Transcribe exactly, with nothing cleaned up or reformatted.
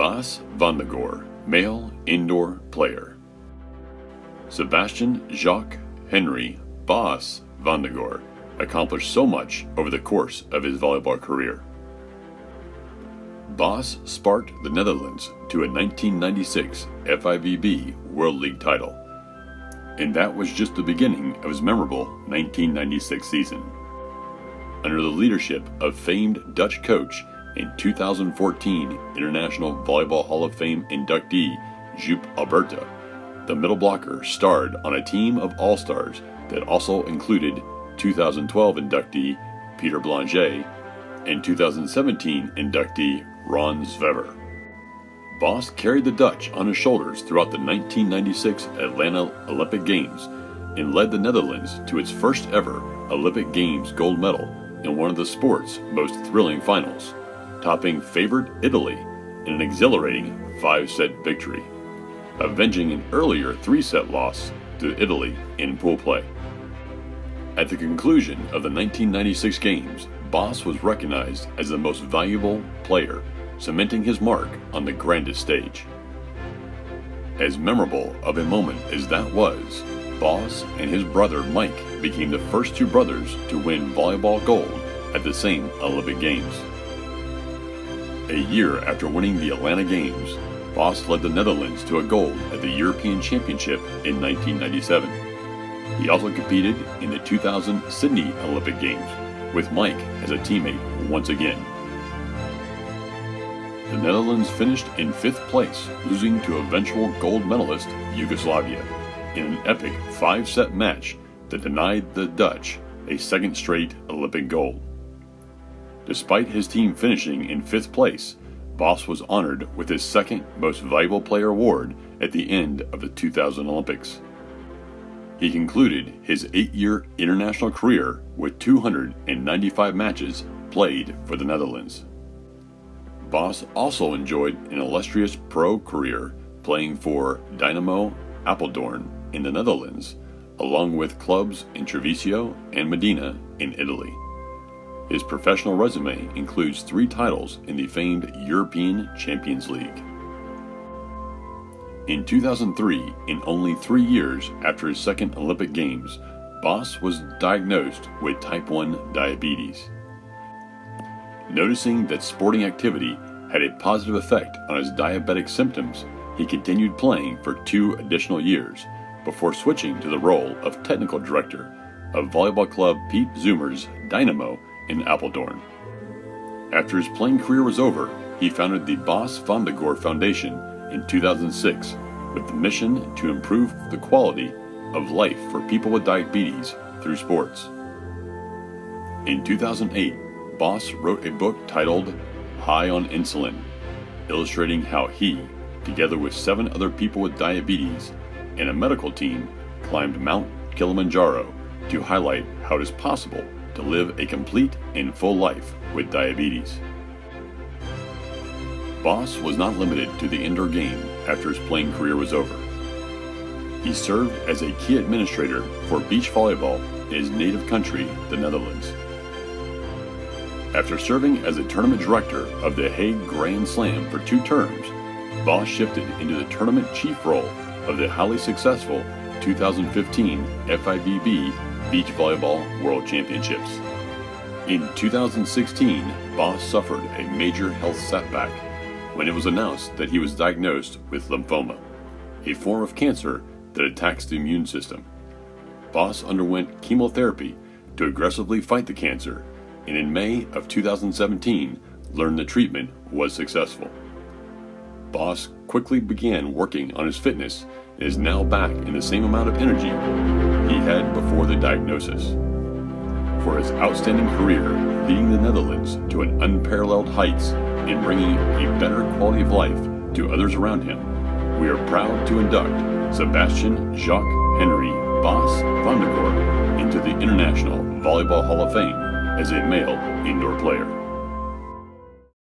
Bas van de Goor, male indoor player. Sebastian Jacques Henry Bas van de Goor accomplished so much over the course of his volleyball career. Bas sparked the Netherlands to a nineteen ninety-six F I V B World League title, and that was just the beginning of his memorable nineteen ninety-six season. Under the leadership of famed Dutch coach and two thousand fourteen International Volleyball Hall of Fame inductee Joop Alberda, the middle blocker starred on a team of all-stars that also included two thousand twelve inductee Peter Blange and two thousand seventeen inductee Ronald Zwerver. Bas carried the Dutch on his shoulders throughout the nineteen ninety-six Atlanta Olympic Games and led the Netherlands to its first ever Olympic Games gold medal in one of the sport's most thrilling finals, topping favored Italy in an exhilarating five-set victory, avenging an earlier three-set loss to Italy in pool play. At the conclusion of the nineteen ninety-six games, Bas was recognized as the most valuable player, cementing his mark on the grandest stage. As memorable of a moment as that was, Bas and his brother Mike became the first two brothers to win volleyball gold at the same Olympic Games. A year after winning the Atlanta Games, Bas led the Netherlands to a gold at the European Championship in nineteen ninety-seven. He also competed in the two thousand Sydney Olympic Games, with Mike as a teammate once again. The Netherlands finished in fifth place, losing to eventual gold medalist Yugoslavia in an epic five-set match that denied the Dutch a second straight Olympic gold. Despite his team finishing in fifth place, Bas was honored with his second Most Valuable Player award at the end of the two thousand Olympics. He concluded his eight-year international career with two hundred ninety-five matches played for the Netherlands. Bas also enjoyed an illustrious pro career playing for Dynamo Apeldoorn in the Netherlands, along with clubs in Treviso and Modena in Italy. His professional resume includes three titles in the famed European Champions League. In two thousand three, in only three years after his second Olympic Games, Bas was diagnosed with type one diabetes. Noticing that sporting activity had a positive effect on his diabetic symptoms, he continued playing for two additional years before switching to the role of technical director of volleyball club Pete Zoomer's Dynamo in Apeldoorn. After his playing career was over, he founded the Bas van de Goor Foundation in two thousand six with the mission to improve the quality of life for people with diabetes through sports. In two thousand eight, Bas wrote a book titled High on Insulin, illustrating how he, together with seven other people with diabetes and a medical team, climbed Mount Kilimanjaro to highlight how it is possible to live a complete and full life with diabetes. Bas was not limited to the indoor game after his playing career was over. He served as a key administrator for beach volleyball in his native country, the Netherlands. After serving as a tournament director of the Hague Grand Slam for two terms, Bas shifted into the tournament chief role of the highly successful two thousand fifteen F I V B Beach Volleyball World Championships. In two thousand sixteen, Bas suffered a major health setback when it was announced that he was diagnosed with lymphoma, a form of cancer that attacks the immune system. Bas underwent chemotherapy to aggressively fight the cancer, and in May of two thousand seventeen, learned the treatment was successful. Bas quickly began working on his fitness and is now back in the same amount of energy he had before the diagnosis. For his outstanding career, leading the Netherlands to an unparalleled heights and bringing a better quality of life to others around him, we are proud to induct Sebastian Jacques Henry Bas van de Goor into the International Volleyball Hall of Fame as a male indoor player.